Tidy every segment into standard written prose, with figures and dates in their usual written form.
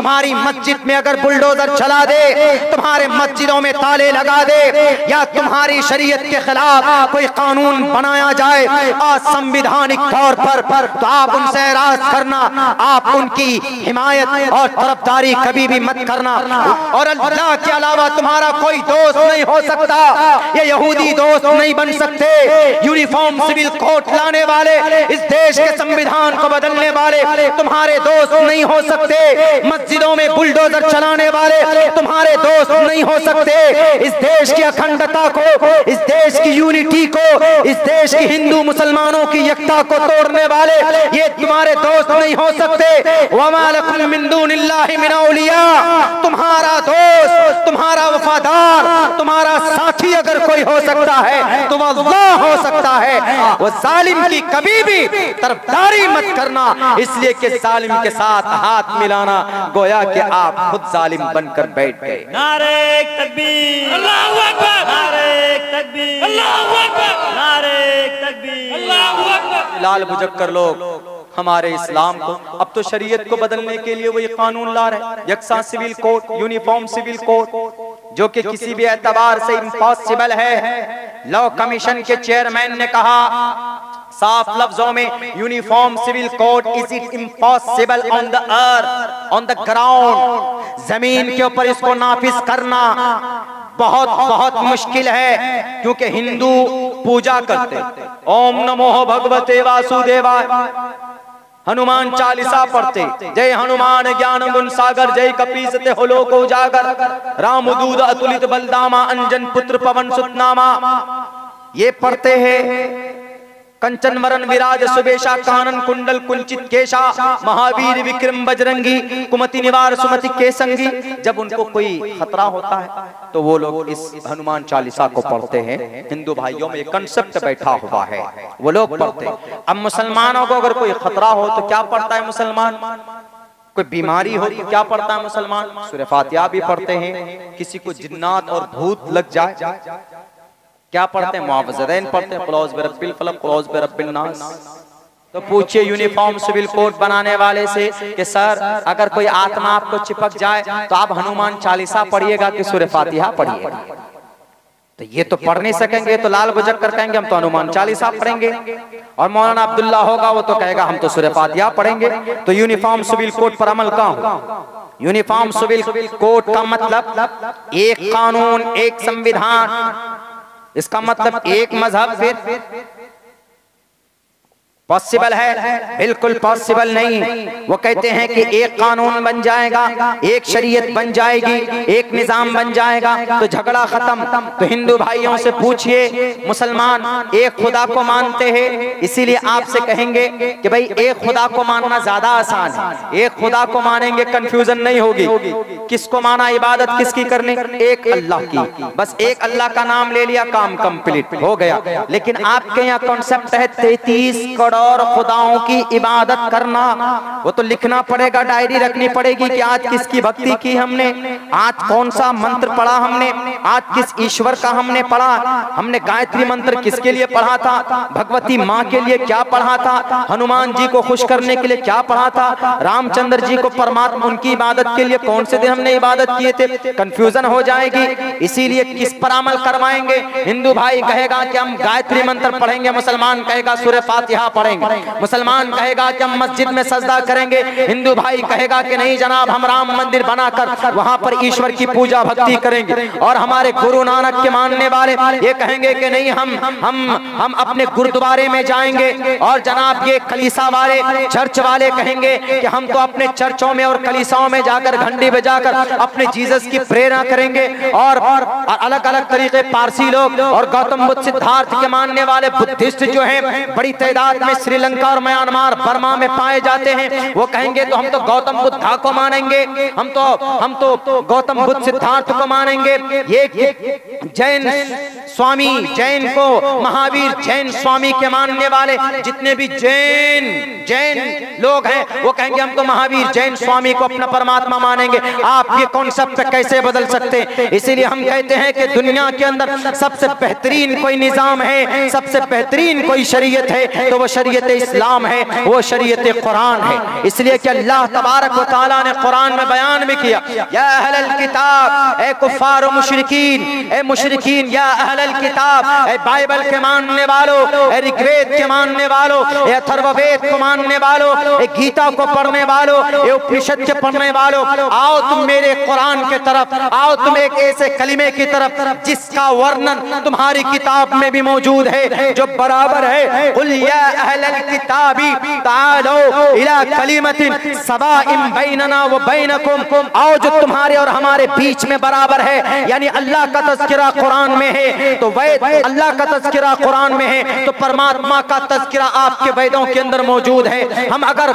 तुम्हारी मस्जिद में अगर बुलडोजर चला दे, तुम्हारे मस्जिदों में ताले लगा दे, या तुम्हारी शरीयत के खिलाफ कोई कानून बनाया जाए असंवैधानिक तौर पर, तो आप उनसे राज करना, आप उनकी हिमायत और तरफदारी कभी भी मत करना। और अल्लाह के अलावा तुम्हारा कोई दोस्त नहीं हो सकता, ये यहूदी दोस्त नहीं बन सकते। यूनिफॉर्म सिविल कोड लाने वाले, इस देश के संविधान को बदलने वाले तुम्हारे दोस्त नहीं हो सकते। मस्जिदों में बुलडोजर चलाने वाले तुम्हारे दोस्त नहीं हो सकते। इस देश की अखंडता को, इस देश की यूनिटी को, इस देश की हिंदू मुसलमानों की एकता को तोड़ने वाले ये तुम्हारे दोस्त नहीं हो सकते। वमालकुम मिन दुनिल्लाहि मिन औलिया, तुम्हारा दोस्त, तुम्हारा वफादार, तुम्हारा साथी अगर कोई हो सकता है तो अल्लाह हो सकता है। वो जालिम की कभी भी तरफदारी मत करना, इसलिए कि जालिम के साथ हाथ मिलाना गोया कि आप खुद जालिम बनकर बैठ गए। नारे तकबीर, अल्लाहू अकबर, नारे तकबीर, अल्लाहू अकबर, नारे तकबीर, अल्लाहू अकबर। लाल बुझक्कर लोग हमारे इस्लाम को, अब तो शरीयत को बदलने के लिए वो ये कानून ला रहे हैं, यकसा civil code, uniform civil code, जो कि किसी भी एतबार से इम्पॉसिबल है। लॉ कमीशन के चेयरमैन ने कहा साफ लफ्जों में, uniform civil code is it impossible on the earth, on the ground, जमीन के ऊपर इसको नाफिज करना बहुत बहुत मुश्किल है, क्योंकि हिंदू पूजा करते, ओम नमो भगवते वासुदेवाय, हनुमान चालीसा पढ़ते, जय हनुमान ज्ञान गुण सागर, जय कपीसते हो लोक उजागर, राम दूध अतुलित बलदामा, अंजन पुत्र पवन सुतनामा, ये पढ़ते हैं। कंचन वरण विराज सुबेशा, कानन कुंडल कुंचित केशा, महावीर विक्रम बजरंगी, कुमति निवार सुमति के संगी। जब उनको कोई खतरा होता है तो वो लोग इस हनुमान चालीसा को पढ़ते हैं। हिंदू भाइयों में कंसेप्ट बैठा हुआ है, वो लोग पढ़ते हैं। अब मुसलमानों को अगर कोई खतरा हो तो क्या पढ़ता है मुसलमान? कोई बीमारी हो तो क्या पढ़ता है मुसलमान? सूरह फातिहा भी पढ़ते हैं। किसी को जिन्नात और भूत लग जाए क्या पढ़ते हैं? मुआवज़रैन पढ़ते हैं, क्लौज़ बिरब्बिल फलक, क्लौज़ बिरब्बिल नास। तो पूछिए यूनिफॉर्म सिविल कोड बनाने वाले से कि सर अगर कोई आत्मा आपको चिपक जाए तो आप हनुमान चालीसा पढ़िएगा कि सूरह फातिहा पढ़िएगा? तो ये तो पढ़ नहीं सकेंगे, तो लाल बुझक्कर कहेंगे हम तो हनुमान चालीसा पढ़ेंगे, और मौलाना अब्दुल्ला होगा वो तो कहेगा हम तो सूरह फातिहा पढ़ेंगे। तो यूनिफॉर्म सिविल कोड पर अमल कहाँ हो? यूनिफॉर्म सिविल कोड का मतलब एक कानून, एक संविधान, इसका मतलब एक मजहब फिर पॉसिबल है? बिल्कुल पॉसिबल नहीं। वो कहते हैं कि एक कानून बन जाएगा, एक शरीयत बन जाएगी, एक निजाम बन जाएगा तो झगड़ा खत्म। तो हिंदू भाइयों से पूछिए, मुसलमान एक खुदा को मानते हैं, इसीलिए आपसे कहेंगे कि भाई एक खुदा को मानना ज्यादा आसान है, एक खुदा को मानेंगे कंफ्यूजन नहीं होगी, किसको माना, इबादत किसकी करनी, एक अल्लाह की, बस एक अल्लाह का नाम ले लिया, काम कंप्लीट हो गया। लेकिन आपके यहाँ कॉन्सेप्ट है 33 करोड़ खुदाओं की इबादत करना। वो तो लिखना पड़ेगा, डायरी रखनी पड़ेगी कि आज किसकी भक्ति की हमने, आज कौन सा मंत्र पढ़ा हमने, आज किस ईश्वर का हमने पढ़ा, हमने गायत्री मंत्र किसके लिए पढ़ा था, भगवती माँ के लिए क्या पढ़ा था, हनुमान जी को खुश करने के लिए क्या पढ़ा था, रामचंद्र जी को परमात्मा, उनकी इबादत के लिए कौन से दिन हमने इबादत किए थे। कंफ्यूजन हो जाएगी, इसीलिए किस पर अमल करवाएंगे? हिंदू भाई कहेगा कि हम गायत्री मंत्र पढ़ेंगे, मुसलमान कहेगा सूरह फातिहा पढ़ेंगे, मुसलमान कहेगा कि हम मस्जिद में सजदा करेंगे, हिंदू भाई कहेगा कि नहीं जनाब हम राम मंदिर बनाकर वहां पर ईश्वर की पूजा भक्ति करेंगे, और हमारे गुरु नानक के मानने वाले ये कहेंगे कि नहीं हम अपने गुरुद्वारे में जाएंगे, और जनाब ये कलीसा वाले, चर्च वाले कहेंगे कि हम तो अपने चर्चों में और कलीसाओं में जाकर घंटी बजाकर अपने जीसस की प्रेरणा करेंगे। और अलग अलग तरीके पारसी लोग और गौतम बुद्ध सिद्धार्थ के मानने वाले बुद्धिस्ट जो है बड़ी तादाद में श्रीलंका और म्यांमार बर्मा में पाए जाते हैं, वो कहेंगे तो हम तो गौतम बुद्धा को मानेंगे, हम तो गौतम बुद्ध सिद्धार्थ को मानेंगे। ये जैन स्वामी, जैन को महावीर जैन स्वामी के मानने वाले जितने भी जैन लोग हैं वो कहेंगे हम तो महावीर जैन स्वामी को अपना परमात्मा मानेंगे। आप ये कॉन्सेप्ट कैसे बदल सकते हैं? इसीलिए हम कहते हैं कि दुनिया के अंदर सबसे बेहतरीन कोई निजाम है, सबसे बेहतरीन कोई शरीयत है तो वो शरीयत इस्लाम है, वो शरीयत कुरान है। इसलिए कि अल्लाह तबारक व तआला ने कुरान में बयान भी किया, या अहलल किताब, ए कुफ्फार व मुशरिकीन, ए मुशरिकीन, या अहलल किताब, ए बाइबल के मानने वालों, ए ऋग्वेद के मानने वालों, ए अथर्ववेद को मानने वालों, ए गीता को पढ़ने वालों, ए उपनिषद के पढ़ने वालों, आओ तुम मेरे कुरान के तरफ आओ, तुम एक ऐसे कलिमे की तरफ जिसका वर्णन तुम्हारी किताब में भी मौजूद है, जो बराबर है कुल या अहलल किताबी तालो इला कलिमतिन सवाइन बैनना व बैनकुम, आओ जो तुम्हारे और हमारे बीच में बराबर है, यानी अल्लाह का तज़किरा कुरान में है तो वेद, अल्लाह का तज़किरा कुरान में है तो परमात्मा का तज़किरा आपके वेदों के अंदर मौजूद है। हम अगर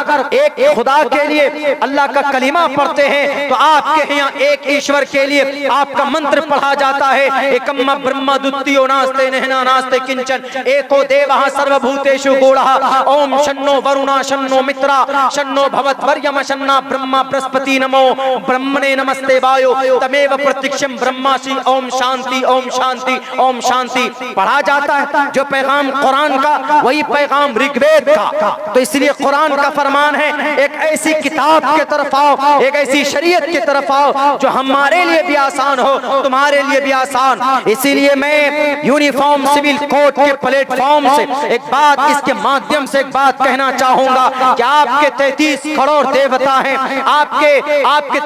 एक खुदा के लिए अल्लाह का कलिमा पढ़ते हैं तो आपके यहाँ एक ईश्वर के लिए आपका मंत्र पढ़ा जाता है, एकम्मा ब्रह्मा द्वितीयो नास्ति नैना नास्ति किंचन एको देवः सर्वभूतेषु गूढ़ः ओम शन्नो वरुणा शन्नो मित्रा शन्नो भवद्वर्यम शन्ना ब्रह्मा बृहस्पति नमो ब्रह्मणे नमस्ते वायो तमेव प्रत्यक्षं ब्रह्मासि ओम शांति ओम शांति ओम शांति पढ़ा जाता है। जो पैगाम कुरान का वही पैगाम ऋग्वेद का। तो इसलिए कुरान का फरमान है एक ऐसी किताब के तरफ आओ, एक ऐसी शरीयत के तरफ आओ जो हमारे लिए भी आसान हो, तुम्हारे लिए भी आसान। इसीलिए मैं यूनिफॉर्म सिविल कोड के प्लेटफॉर्म से एक बात, इसके माध्यम से एक बात कहना चाहूंगा कि आपके 33 करोड़ देवता हैं, आपके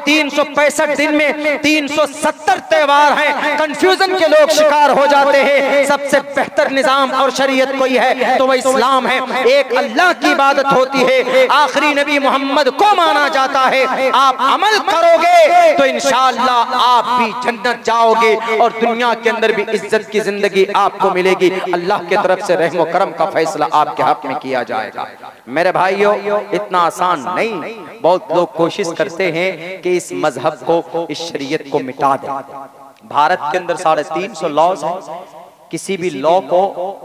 365 दिन में 370 त्यौहार हैं, कंफ्यूजन के लोग शिकार हो जाते हैं। सबसे बेहतर निजाम और शरीयत कोई है तो वह इस्लाम है। एक अल्लाह की इबादत होती है, आखिरी नबी मोहम्मद को माना जाता है। आप अमल करोगे तो इंशाअल्लाह आप भी जन्नत जाओगे और दुनिया के अंदर भी इज्जत की जिंदगी आपको मिलेगी। अल्लाह के तरफ से रहम और करम का फैसला आपके हक में किया जाएगा। मेरे भाइयों, इतना आसान नहीं, बहुत लोग कोशिश करते हैं कि इस मजहब को, इस शरीयत को मिटा दें। भारत के अंदर 350 लॉज हैं। किसी भी लॉ को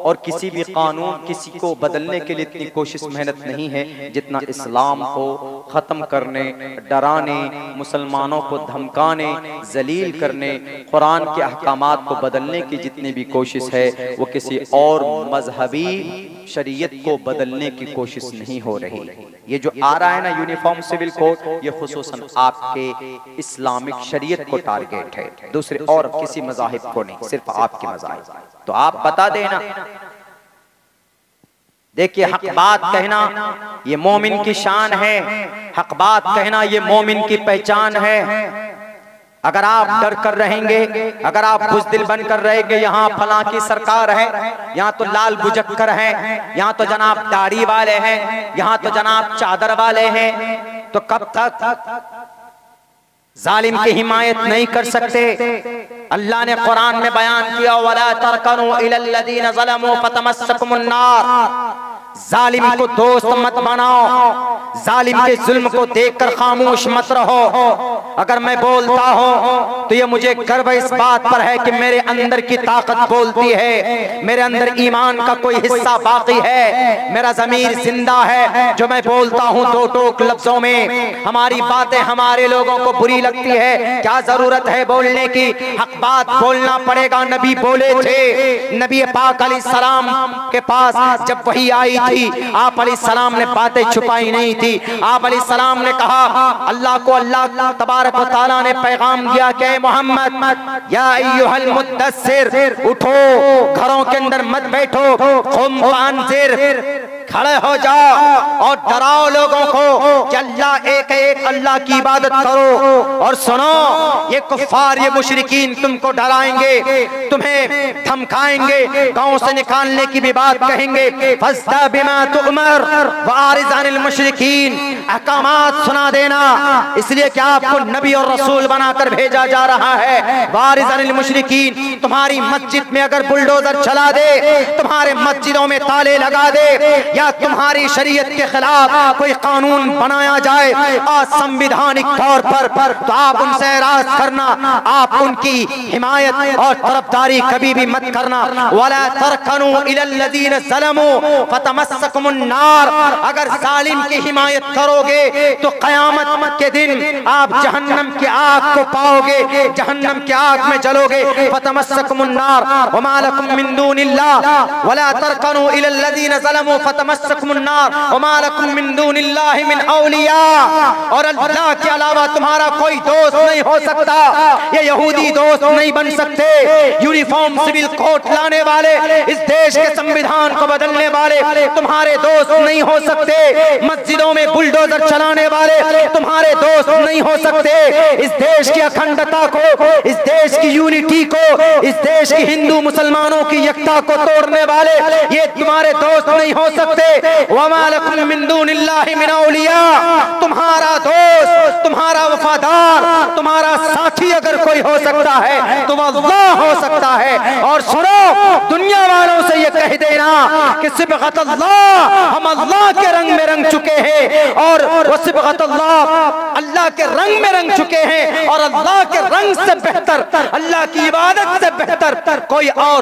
और किसी भी कानून, किसी को बदलने के लिए इतनी कोशिश मेहनत नहीं है जितना इस्लाम को ख़त्म करने, डराने, मुसलमानों को धमकाने, जलील करने, कुरान के अहकामात को बदलने की जितनी भी कोशिश है वो किसी और मजहबी शरीयत को बदलने की कोशिश नहीं हो रही। ये जो आ रहा है ना यूनिफॉर्म सिविल कोड, ये खुसूसन आपके इस्लामिक शरीयत को टारगेट है, दूसरे और किसी मज़ाहिब को नहीं, सिर्फ आपके मज़ाहिब। तो आप बता देना, देखिए हक बात कहना ये मोमिन की शान है, हक बात कहना ये मोमिन की पहचान है। अगर आप डर कर रहेंगे, अगर आप बुजदिल बनकर रहेंगे, यहाँ फला की सरकार है, यहाँ तो लाल बुजक्कर है, यहाँ तो जनाब दाढ़ी वाले हैं, यहाँ तो जनाब चादर वाले हैं, तो कब तक जालिम की हिमायत नहीं कर सकते। अल्लाह ने कुरान में बयान किया, वला तरकनू इलल्लज़ीन ज़लमू फतमस्सकुमुन नार, जालिम को दोस्त मत बनाओ, जालिम के जुल्म को देखकर खामोश मत रहो। अगर मैं बोलता हूँ तो ये मुझे गर्व इस बात पर है कि मेरे अंदर की ताकत बोलती है, मेरे अंदर ईमान का कोई हिस्सा बाकी है, मेरा ज़मीर जिंदा है। जो मैं बोलता हूँ दो टोक लफ्जों में, हमारी बातें हमारे लोगों को बुरी लगती है। क्या जरूरत है बोलने की? हक बात बोलना पड़ेगा। नबी बोले थे, नबी पाक अलैहिस्सलाम के पास जब वही आई थी, आप अलैहिस्सलाम ने बातें छुपाई नहीं थी। आप अलैहिस्सलाम ने कहा अल्लाह को, अल्लाह तबारक व तआला ने पैगाम दिया कि मोहम्मद या अय्युहल मुद्दस्सिर, उठो, घरों के अंदर मत बैठो, खुम फानज़िर, खड़े हो जाओ और डराओ लोगों को कि अल्लाह एक एक, अल्लाह की इबादत करो। और सुनो, ये कुफ्फार, ये मुशरिकीन तुमको डराएंगे, तुम्हें धमकाएंगे, गांव से निकालने की भी बात कहेंगे। फस्ता बिमा तुमर वारिज़ अनिल मुशरिकीन, अहकामात सुना देना। इसलिए कि आपको नबी और रसूल बनाकर भेजा जा रहा है। वारिज़ अनिल मुशरिकीन, तुम्हारी मस्जिद में अगर बुलडोजर चला दे, तुम्हारे मस्जिदों में ताले लगा दे, या तुम्हारी शरीयत के खिलाफ कोई कानून बनाया जाए असंवैधानिक तौर पर, तो आप उनसे राज करना, आप उनकी हिमायत और तरफदारी कभी भी मत करना। वला तरकनू इलल्लज़ीन ज़लमू फतमस्सकुमुन नार, अगर जालिम की हिमायत करोगे तो कयामत के दिन आप जहन्नम की आग को पाओगे, जहन्नम की आग में जलोगे। फतमस्सकुमुन नार वमा लकुम मिन दूनिल्लाह वला तरकनू इलल्लज़ीन ज़लमू फतमस्सकुमुन और अल्लाह के अलावा तुम्हारा कोई दोस्त नहीं हो सकता। ये यहूदी दोस्त नहीं बन सकते। यूनिफॉर्म सिविल कोड लाने वाले, इस देश के संविधान को बदलने वाले तुम्हारे दोस्त नहीं हो सकते। मस्जिदों में बुलडोजर चलाने वाले तुम्हारे दोस्त नहीं हो सकते। इस देश की अखंडता को, इस देश की यूनिटी को, इस देश की हिंदू मुसलमानों की एकता को तोड़ने वाले ये तुम्हारे दोस्त नहीं हो सकते। वमा लकुम मिन दुनिल्लाहि मिन औलिया, तुम्हारा दोस्त, तुम्हारा वफादार, तुम्हारा साथी अगर कोई हो सकता है तो वह अल्लाह हो सकता है। और सुनो, दुनिया वालों से ये कह देना कि सिबगत अल्लाह, हम अल्लाह के रंग में रंग चुके हैं और सिबगत अल्लाह, अल्लाह के रंग में रंग चुके हैं और अल्लाह के रंग से बेहतर, अल्लाह की इबादत से बेहतर कोई और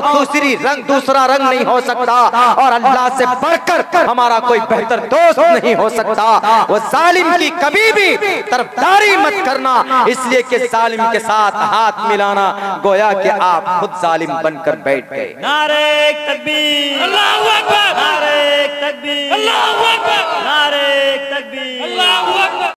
दूसरा रंग नहीं हो सकता और अल्लाह से बढ़कर हमारा कोई बेहतर दोस्त नहीं हो सकता। वो जालिम की कभी भी तरफदारी मत करना, इसलिए कि जालिम के साथ हाथ मिलाना गोया कि आप खुद जालिम बनकर बैठ गए। नारे तकबीर, अल्लाहू अकबर, नारे तकबीर।